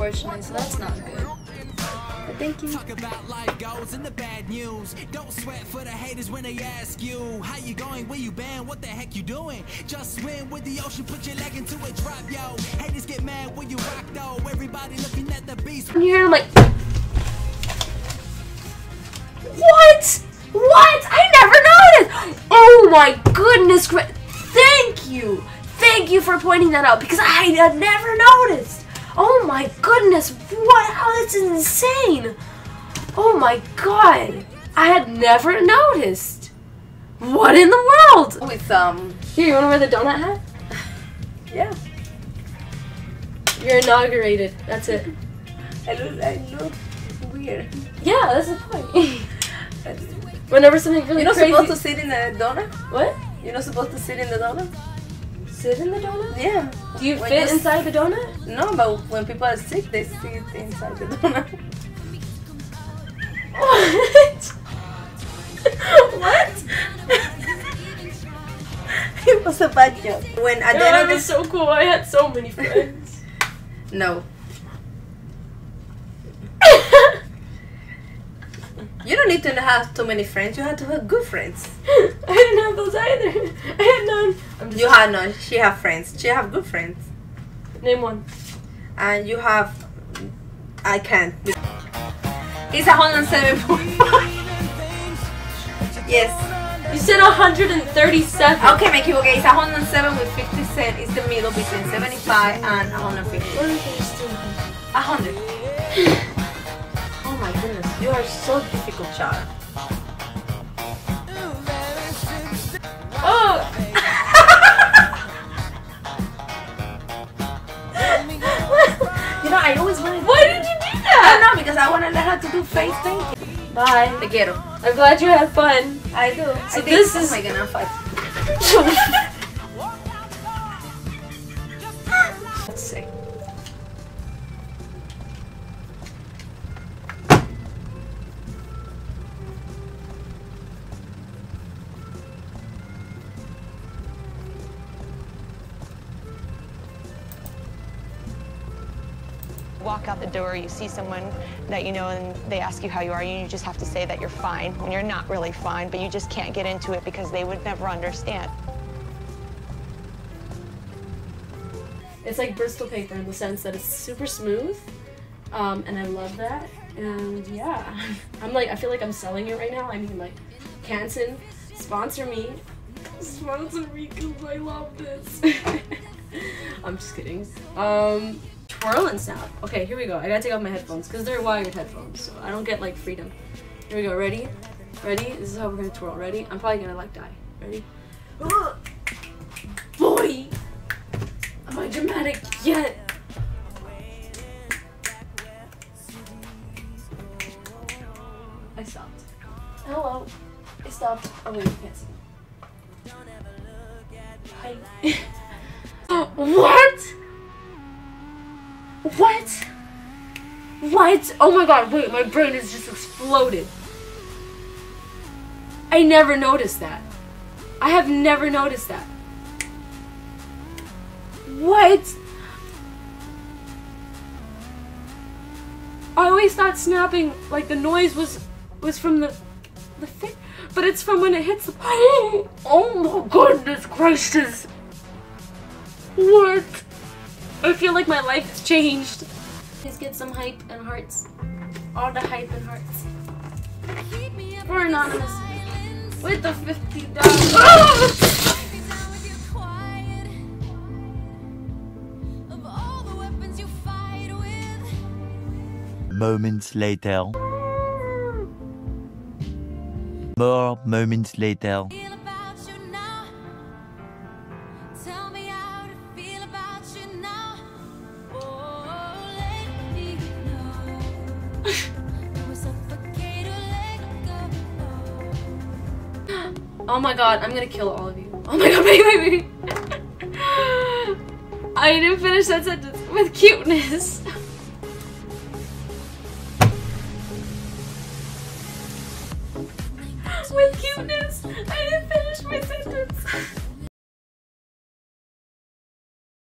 unfortunately, so that's not good. But thank you. Talk about life goals and the bad news. Don't sweat for the haters when they ask you how you going, where you been, what the heck you doing. Just swim with the ocean, put your leg into a drop, yo. Haters get mad when you rock, though. Everybody looking at the beast. You're like, what? What? I never noticed. Oh my goodness. Thank you. Thank you for pointing that out because I had never noticed. Oh my goodness. Wow, that's insane. Oh my god. I had never noticed. What in the world? With here, you wanna wear the donut hat? Yeah. You're inaugurated. That's it. I look weird. Yeah, that's the point. Whenever something really crazy. You're not supposed to sit in the donut? What? You're not supposed to sit in the donut? Sit in the donut? Yeah. Do you fit inside the donut? No, but when people are sick, they sit inside the donut. What? What? It was a bad job. When I did it was so cool. I had so many friends. No. You don't need to have too many friends, you have to have good friends. I didn't have those either. I had none. You had none. She have friends. She have good friends. Name one. And you have... I can't. It's 107.5. Yes. You said 137. Okay, make it okay. It's 107 with 50 cents. It's the middle between 75 and 150. What is this doing? 100. Oh my goodness, you are so difficult, child. Oh! You know, I always wanted to. Why did you do that? I don't know, because I want to learn how to do face painting. Bye. Te quiero. I'm glad you had fun. I do. So this is... Oh my god, I'm fighting. Let's see. Walk out the door, you see someone that you know and they ask you how you are, and you just have to say that you're fine when you're not really fine, but you just can't get into it because they would never understand. It's like Bristol paper in the sense that it's super smooth, and I love that. And yeah, I'm like, I feel like I'm selling it right now. I mean, like, Canton, sponsor me. Sponsor me because I love this. I'm just kidding. Twirl and snap. Okay, here we go. I gotta take off my headphones because they're wired headphones, so I don't get like freedom. Here we go. Ready? Ready? This is how we're gonna twirl. Ready? I'm probably gonna like die. Ready? Boy! Am I dramatic yet? I stopped. Hello. I stopped. Oh wait, you can't see me. Hi. What? What? What? Oh my god, wait, my brain has just exploded. I never noticed that. I have never noticed that. What? I always thought snapping, like the noise was from the thing, but it's from when it hits the... Oh my goodness gracious. What? I feel like my life has changed. Please get some hype and hearts. All the hype and hearts. We're anonymous. With the $50. Moments later. More moments later. Oh my god, I'm gonna kill all of you. Oh my god, baby, baby. I didn't finish that sentence with cuteness. With cuteness, I didn't finish my sentence.